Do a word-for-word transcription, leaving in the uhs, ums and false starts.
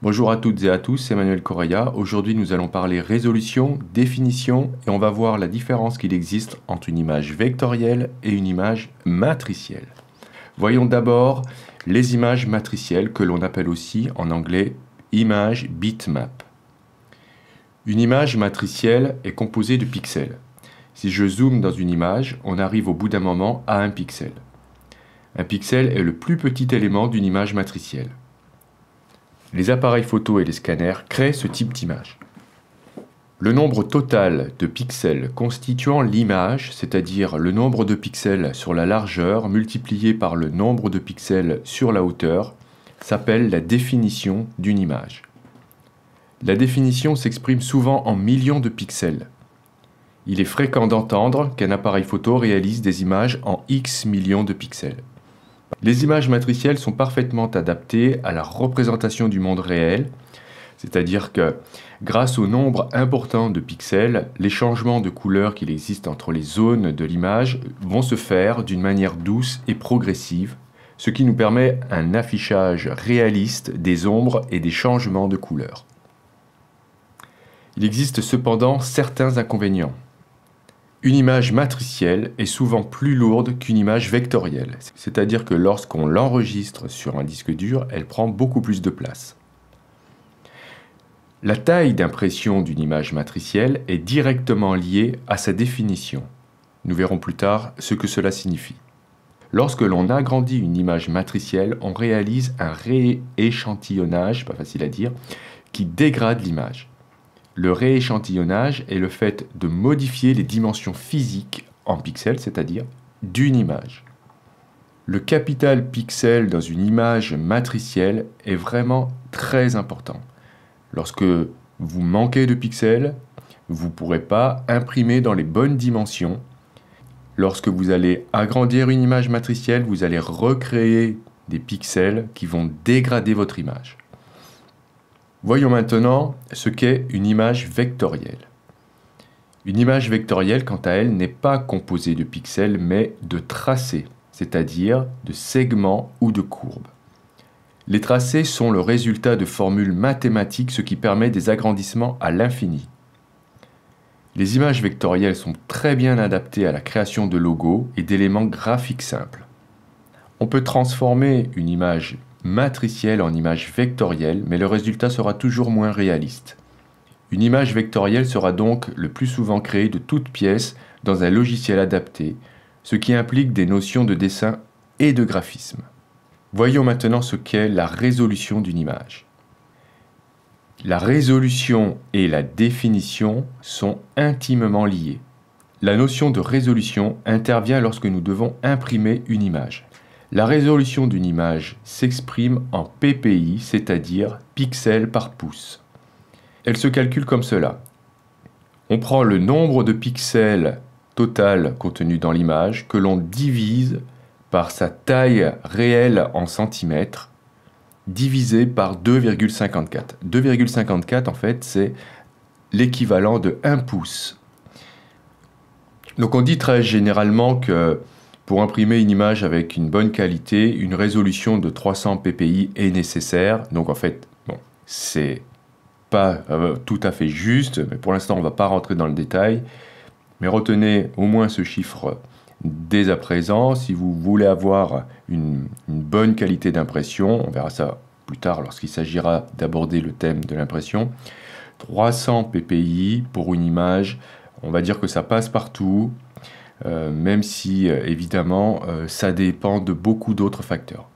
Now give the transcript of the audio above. Bonjour à toutes et à tous, c'est Emmanuel Correia. Aujourd'hui nous allons parler résolution, définition et on va voir la différence qu'il existe entre une image vectorielle et une image matricielle. Voyons d'abord les images matricielles que l'on appelle aussi en anglais image bitmap. Une image matricielle est composée de pixels. Si je zoome dans une image, on arrive au bout d'un moment à un pixel. Un pixel est le plus petit élément d'une image matricielle. Les appareils photo et les scanners créent ce type d'image. Le nombre total de pixels constituant l'image, c'est-à-dire le nombre de pixels sur la largeur multiplié par le nombre de pixels sur la hauteur, s'appelle la définition d'une image. La définition s'exprime souvent en millions de pixels. Il est fréquent d'entendre qu'un appareil photo réalise des images en X millions de pixels. Les images matricielles sont parfaitement adaptées à la représentation du monde réel, c'est-à-dire que grâce au nombre important de pixels, les changements de couleur qu'il existe entre les zones de l'image vont se faire d'une manière douce et progressive, ce qui nous permet un affichage réaliste des ombres et des changements de couleur. Il existe cependant certains inconvénients. Une image matricielle est souvent plus lourde qu'une image vectorielle, c'est-à-dire que lorsqu'on l'enregistre sur un disque dur, elle prend beaucoup plus de place. La taille d'impression d'une image matricielle est directement liée à sa définition. Nous verrons plus tard ce que cela signifie. Lorsque l'on agrandit une image matricielle, on réalise un rééchantillonnage, pas facile à dire, qui dégrade l'image. Le rééchantillonnage est le fait de modifier les dimensions physiques en pixels, c'est-à-dire d'une image. Le capital pixel dans une image matricielle est vraiment très important. Lorsque vous manquez de pixels, vous ne pourrez pas imprimer dans les bonnes dimensions. Lorsque vous allez agrandir une image matricielle, vous allez recréer des pixels qui vont dégrader votre image. Voyons maintenant ce qu'est une image vectorielle. Une image vectorielle, quant à elle, n'est pas composée de pixels, mais de tracés, c'est-à-dire de segments ou de courbes. Les tracés sont le résultat de formules mathématiques, ce qui permet des agrandissements à l'infini. Les images vectorielles sont très bien adaptées à la création de logos et d'éléments graphiques simples. On peut transformer une image matricielle en image vectorielle, mais le résultat sera toujours moins réaliste. Une image vectorielle sera donc le plus souvent créée de toutes pièces dans un logiciel adapté, ce qui implique des notions de dessin et de graphisme. Voyons maintenant ce qu'est la résolution d'une image. La résolution et la définition sont intimement liées. La notion de résolution intervient lorsque nous devons imprimer une image. La résolution d'une image s'exprime en P P I, c'est-à-dire pixels par pouce. Elle se calcule comme cela. On prend le nombre de pixels total contenu dans l'image que l'on divise par sa taille réelle en centimètres, divisé par deux virgule cinquante-quatre. deux virgule cinquante-quatre, en fait, c'est l'équivalent de un pouce. Donc on dit très généralement que pour imprimer une image avec une bonne qualité, une résolution de trois cents P P I est nécessaire. Donc en fait, bon, c'est pas euh, tout à fait juste, mais pour l'instant on ne va pas rentrer dans le détail. Mais retenez au moins ce chiffre dès à présent. Si vous voulez avoir une, une bonne qualité d'impression, on verra ça plus tard lorsqu'il s'agira d'aborder le thème de l'impression. trois cents P P I pour une image, on va dire que ça passe partout. Euh, même si, euh, évidemment, euh, ça dépend de beaucoup d'autres facteurs.